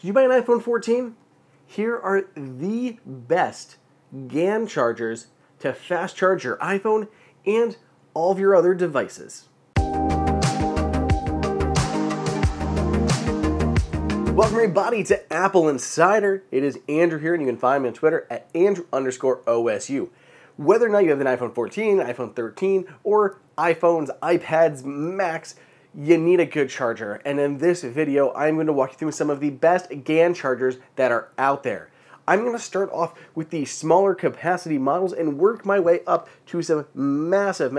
Did you buy an iPhone 14? Here are the best GaN chargers to fast charge your iPhone and all of your other devices. Welcome everybody to Apple Insider. It is Andrew here and you can find me on Twitter at Andrew_OSU. Whether or not you have an iPhone 14, iPhone 13, or iPhones, iPads, Macs, you need a good charger, and in this video I'm going to walk you through some of the best GaN chargers that are out there. I'm going to start off with the smaller capacity models and work my way up to some massive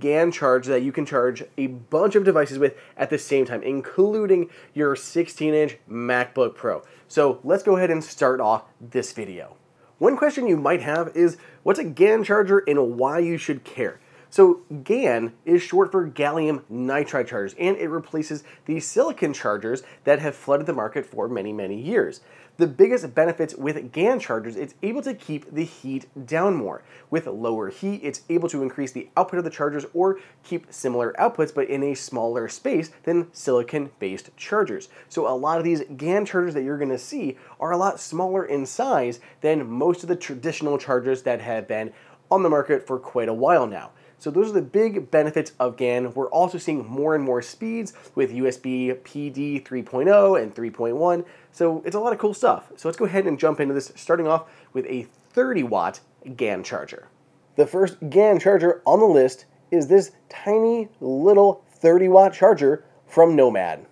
GaN charge that you can charge a bunch of devices with at the same time, including your 16-inch MacBook Pro. So let's go ahead and start off this video. One question you might have is, what's a GaN charger and why you should care? So GaN is short for gallium nitride chargers, and it replaces the silicon chargers that have flooded the market for many years. The biggest benefits with GaN chargers, it's able to keep the heat down more. With lower heat, it's able to increase the output of the chargers or keep similar outputs, but in a smaller space than silicon-based chargers. So a lot of these GaN chargers that you're gonna see are a lot smaller in size than most of the traditional chargers that have been on the market for quite a while now. So those are the big benefits of GaN. We're also seeing more and more speeds with USB PD 3.0 and 3.1. So it's a lot of cool stuff. So let's go ahead and jump into this, starting off with a 30-watt GaN charger. The first GaN charger on the list is this tiny little 30-watt charger from Nomad.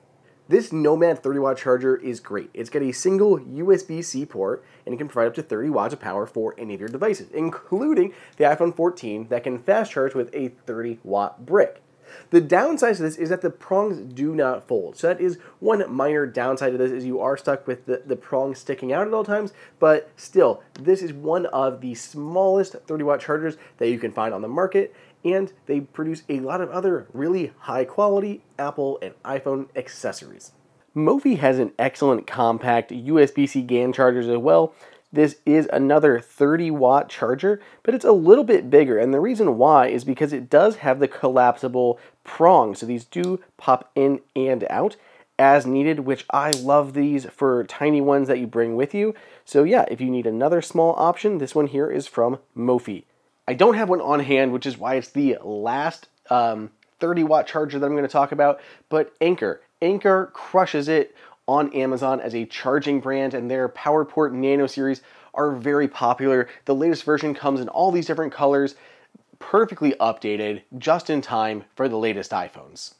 This Nomad 30-watt charger is great. It's got a single USB-C port and it can provide up to 30 watts of power for any of your devices, including the iPhone 14 that can fast charge with a 30-watt brick. The downside to this is that the prongs do not fold. So that is one minor downside to this, is you are stuck with the prongs sticking out at all times, but still, this is one of the smallest 30-watt chargers that you can find on the market, and they produce a lot of other really high-quality Apple and iPhone accessories. Mophie has an excellent compact USB-C GaN chargers as well. This is another 30-watt charger, but it's a little bit bigger, and the reason why is because it does have the collapsible prongs, so these do pop in and out as needed, which I love these for tiny ones that you bring with you. So yeah, if you need another small option, this one here is from Mophie. I don't have one on hand, which is why it's the last 30-watt charger that I'm going to talk about, but Anker. Anker crushes it on Amazon as a charging brand, and their PowerPort Nano series are very popular. The latest version comes in all these different colors, perfectly updated, just in time for the latest iPhones.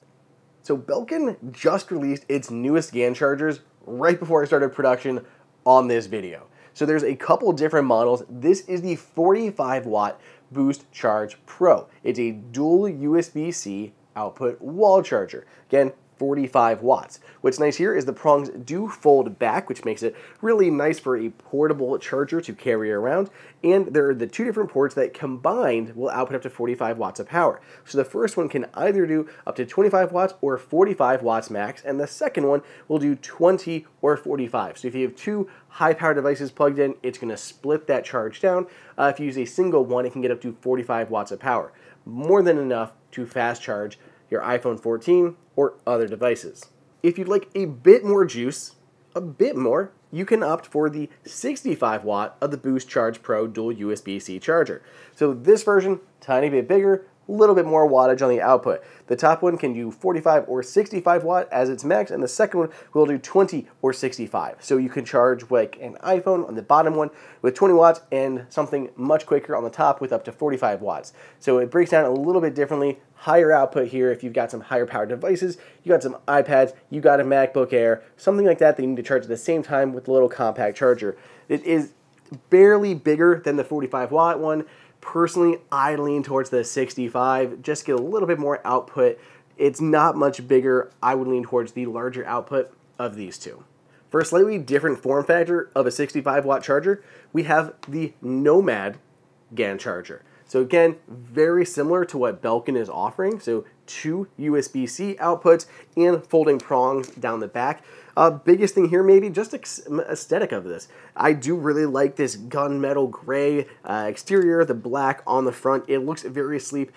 So Belkin just released its newest GaN chargers right before I started production on this video. So there's a couple different models. This is the 45-watt BoostCharge Pro. It's a dual USB-C output wall charger. Again, 45 watts. What's nice here is the prongs do fold back, which makes it really nice for a portable charger to carry around, and there are the two different ports that combined will output up to 45 watts of power. So the first one can either do up to 25 watts or 45 watts max, and the second one will do 20 or 45. So if you have two high power devices plugged in, it's going to split that charge down. If you use a single one, it can get up to 45 watts of power. More than enough to fast charge your iPhone 14 or other devices. If you'd like a bit more juice, you can opt for the 65 watt of the BoostCharge Pro dual USB-C charger. So this version, tiny bit bigger, a little bit more wattage on the output. The top one can do 45 or 65 watt as its max, and the second one will do 20 or 65. So you can charge like an iPhone on the bottom one with 20 watts and something much quicker on the top with up to 45 watts. So it breaks down a little bit differently, higher output here if you've got some higher powered devices, you got some iPads, you got a MacBook Air, something like that that you need to charge at the same time with a little compact charger. It is barely bigger than the 45 watt one. Personally, I lean towards the 65, just get a little bit more output. It's not much bigger. I would lean towards the larger output of these two. For a slightly different form factor of a 65-watt charger, we have the Nomad GaN charger. So again, very similar to what Belkin is offering. So two USB-C outputs and folding prongs down the back. Biggest thing here, maybe just aesthetic of this. I do really like this gunmetal gray exterior, the black on the front. It looks very sleek,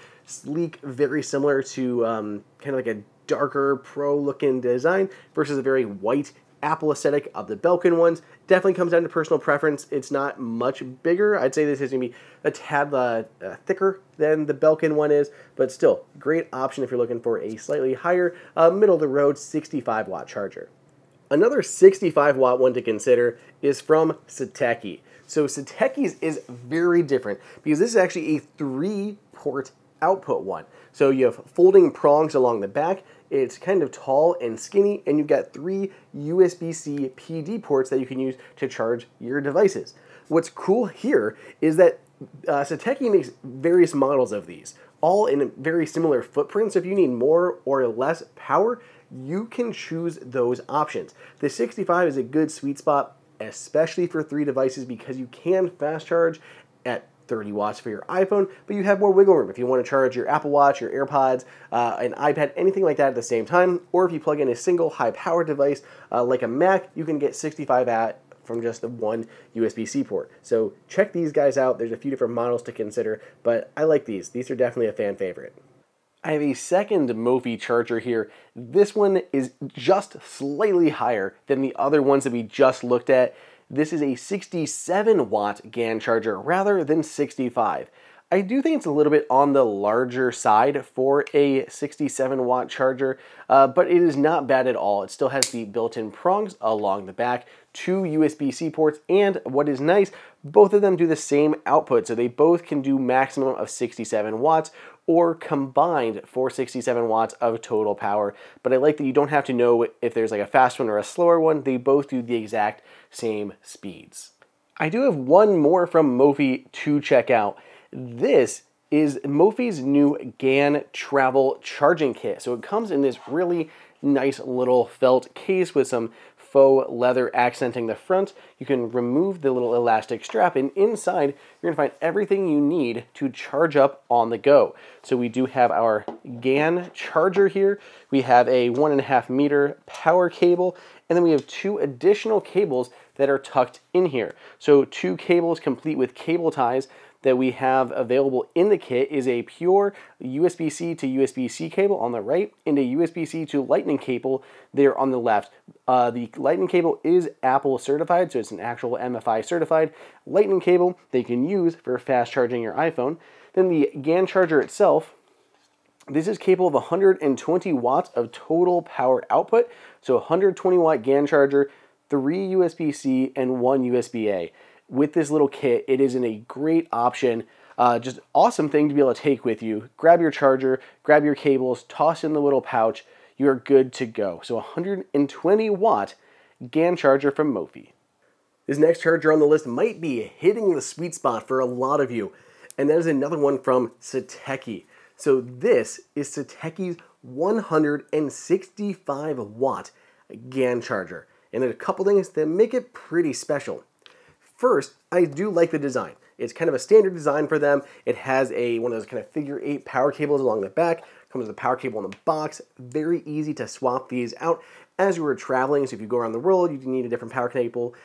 very similar to kind of like a darker pro looking design versus a very white Apple aesthetic of the Belkin ones. Definitely comes down to personal preference. It's not much bigger. I'd say this is going to be a tad thicker than the Belkin one is, but still, great option if you're looking for a slightly higher, middle-of-the-road 65-watt charger. Another 65-watt one to consider is from Satechi. So Satechi's is very different because this is actually a 3-port output one. So you have folding prongs along the back. It's kind of tall and skinny, and you've got 3 USB-C PD ports that you can use to charge your devices. What's cool here is that Satechi makes various models of these, all in very similar footprints. If you need more or less power, you can choose those options. The 65 is a good sweet spot, especially for 3 devices, because you can fast charge at 30 watts for your iPhone, but you have more wiggle room if you want to charge your Apple Watch, your AirPods, an iPad, anything like that at the same time. Or if you plug in a single high-powered device like a Mac, you can get 65 at from just the 1 USB-C port. So check these guys out. There's a few different models to consider, but I like these. These are definitely a fan favorite. I have a second Mophie charger here. This one is just slightly higher than the other ones that we just looked at. This is a 67-watt GaN charger rather than 65. I do think it's a little bit on the larger side for a 67-watt charger, but it is not bad at all. It still has the built-in prongs along the back, 2 USB-C ports, and what is nice, both of them do the same output, so they both can do maximum of 67 watts or combined for 67 watts of total power. But I like that you don't have to know if there's like a fast one or a slower one. They both do the exact same speeds. I do have one more from Mophie to check out. This is Mophie's new GaN travel charging kit. So it comes in this really nice little felt case with some faux leather accenting the front. You can remove the little elastic strap, and inside you're gonna find everything you need to charge up on the go. So we do have our GaN charger here. We have a 1.5-meter power cable, and then we have 2 additional cables that are tucked in here. So 2 cables complete with cable ties that we have available in the kit is a pure USB-C to USB-C cable on the right and a USB-C to lightning cable there on the left. The lightning cable is Apple certified, so it's an actual MFI certified lightning cable that you can use for fast charging your iPhone. Then the GaN charger itself, this is capable of 120 watts of total power output, so 120-watt GaN charger, 3 USB-C and 1 USB-A. With this little kit, it is a great option, just awesome thing to be able to take with you. Grab your charger, grab your cables, toss in the little pouch, you're good to go. So 120-watt GaN charger from Mophie. This next charger on the list might be hitting the sweet spot for a lot of you, and that is another one from Satechi. So this is Satechi's 165-watt GaN charger, and there are a couple things that make it pretty special. First, I do like the design. It's kind of a standard design for them. It has one of those kind of figure-8 power cables along the back. Comes with a power cable in the box. Very easy to swap these out as you were traveling. So if you go around the world, you need a different power cable.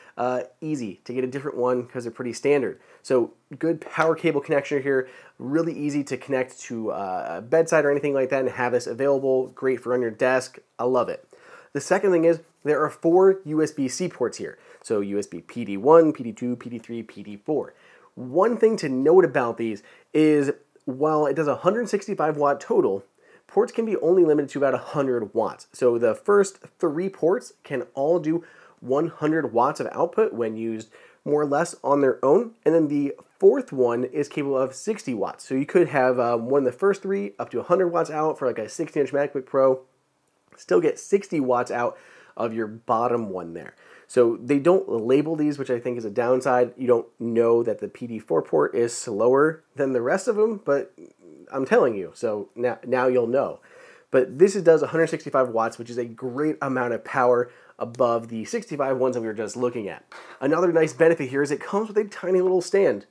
Easy to get a different one because they're pretty standard. So good power cable connection here. Really easy to connect to a bedside or anything like that and have this available. Great for on your desk. I love it. The second thing is there are 4 USB-C ports here. So USB PD1, PD2, PD3, PD4. One thing to note about these is while it does 165 watt total, ports can be only limited to about 100 watts. So the first 3 ports can all do 100 watts of output when used more or less on their own. And then the 4th one is capable of 60 watts. So you could have one of the first 3 up to 100 watts out for like a 16-inch MacBook Pro, still get 60 watts out of your bottom one there. So they don't label these, which I think is a downside. You don't know that the PD4 port is slower than the rest of them, but I'm telling you, so now you'll know. But this does 165 watts, which is a great amount of power above the 65 ones that we were just looking at. Another nice benefit here is it comes with a tiny little stand.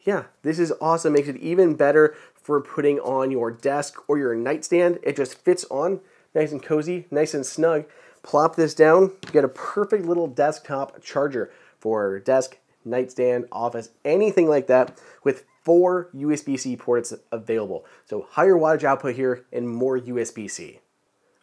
Yeah, this is awesome. Makes it even better for putting on your desk or your nightstand. It just fits on, nice and cozy, nice and snug. Plop this down, you get a perfect little desktop charger for desk, nightstand, office, anything like that with 4 USB-C ports available. So higher wattage output here and more USB-C.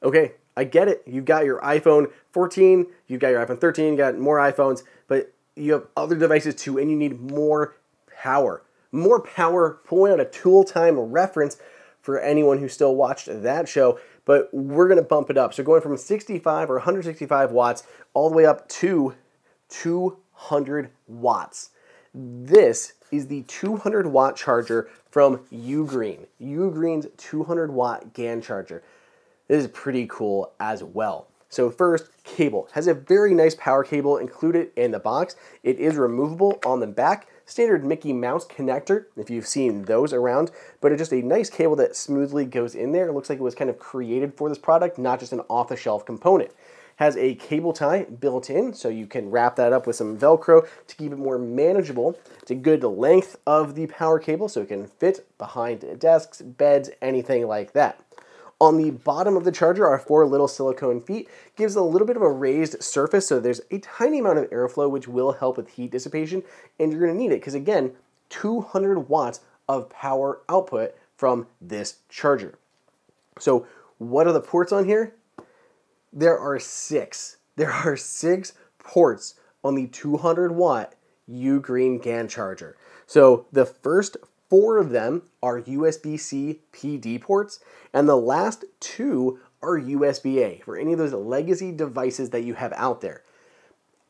Okay, I get it. You've got your iPhone 14, you've got your iPhone 13, you got more iPhones, but you have other devices too, and you need more power. More power, pulling out a tool time reference for anyone who still watched that show, but we're gonna bump it up. So going from 65 or 165 watts all the way up to 200 watts. This is the 200 watt charger from Ugreen. Ugreen's 200 watt GaN charger. This is pretty cool as well. So first, cable. Has a very nice power cable included in the box. It is removable on the back. Standard Mickey Mouse connector, if you've seen those around, but it's just a nice cable that smoothly goes in there. It looks like it was kind of created for this product, not just an off-the-shelf component. Has a cable tie built in, so you can wrap that up with some Velcro to keep it more manageable. It's a good length of the power cable, so it can fit behind desks, beds, anything like that. On the bottom of the charger are four little silicone feet. Gives a little bit of a raised surface, so there's a tiny amount of airflow, which will help with heat dissipation, and you're gonna need it, because again, 200 watts of power output from this charger. So what are the ports on here? There are six. There are six ports on the 200 watt Ugreen GaN charger. So the first four of them are USB-C PD ports, and the last two are USB-A for any of those legacy devices that you have out there.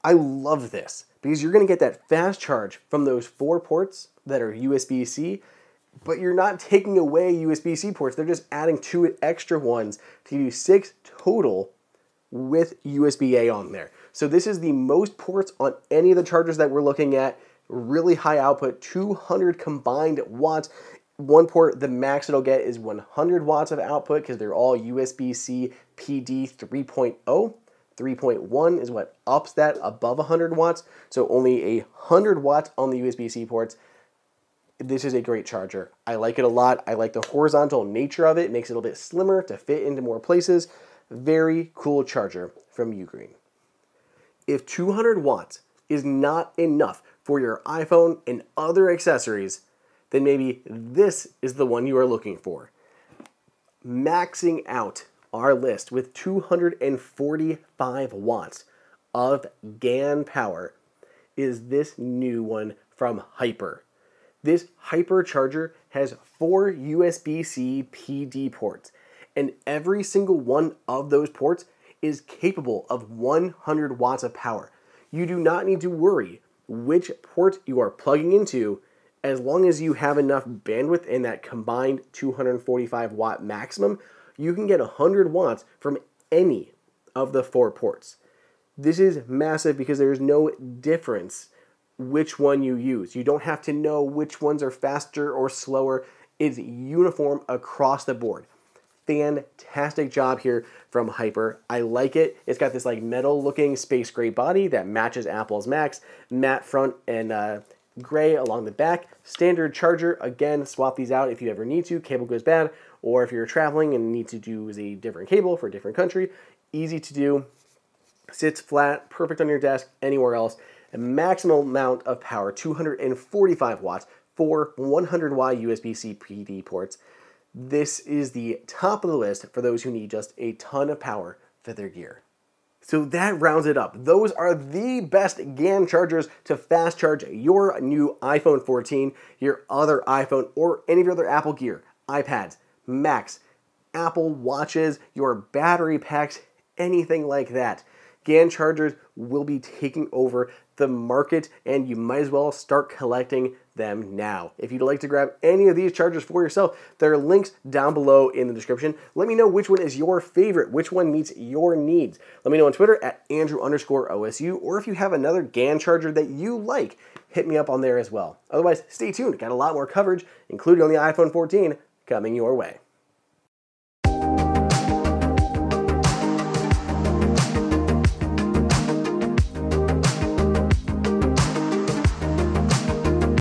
I love this because you're gonna get that fast charge from those four ports that are USB-C, but you're not taking away USB-C ports. They're just adding two extra ones to do six total with USB-A on there. So this is the most ports on any of the chargers that we're looking at. Really high output, 200 combined watts. One port, the max it'll get is 100 watts of output because they're all USB-C PD 3.0. 3.1 is what ups that above 100 watts. So only 100 watts on the USB-C ports. This is a great charger. I like it a lot. I like the horizontal nature of it. It makes it a little bit slimmer to fit into more places. Very cool charger from Ugreen. If 200 watts is not enough for your iPhone and other accessories, then maybe this is the one you are looking for. Maxing out our list with 245 watts of GaN power is this new one from Hyper. This Hyper charger has four USB-C PD ports, and every single one of those ports is capable of 100 watts of power. You do not need to worry which port you are plugging into, as long as you have enough bandwidth in that combined 245 watt maximum, you can get 100 watts from any of the four ports. This is massive because there's no difference which one you use. You don't have to know which ones are faster or slower. It's uniform across the board. Fantastic job here from Hyper. I like it. It's got this like metal looking space gray body that matches Apple's Macs, matte front and gray along the back. Standard charger, again, swap these out if you ever need to, cable goes bad, or if you're traveling and need to use a different cable for a different country, easy to do, sits flat, perfect on your desk, anywhere else. A maximum amount of power, 245 watts for 100 watt USB-C PD ports. This is the top of the list for those who need just a ton of power for their gear. So that rounds it up. Those are the best GaN chargers to fast charge your new iPhone 14, your other iPhone, or any of your other Apple gear, iPads, Macs, Apple Watches, your battery packs, anything like that. GaN chargers will be taking over the market, and you might as well start collecting them now. If you'd like to grab any of these chargers for yourself, there are links down below in the description. Let me know which one is your favorite, which one meets your needs. Let me know on Twitter at @Andrew_OSU, or if you have another GaN charger that you like, hit me up on there as well. Otherwise, stay tuned. Got a lot more coverage, including on the iPhone 14, coming your way.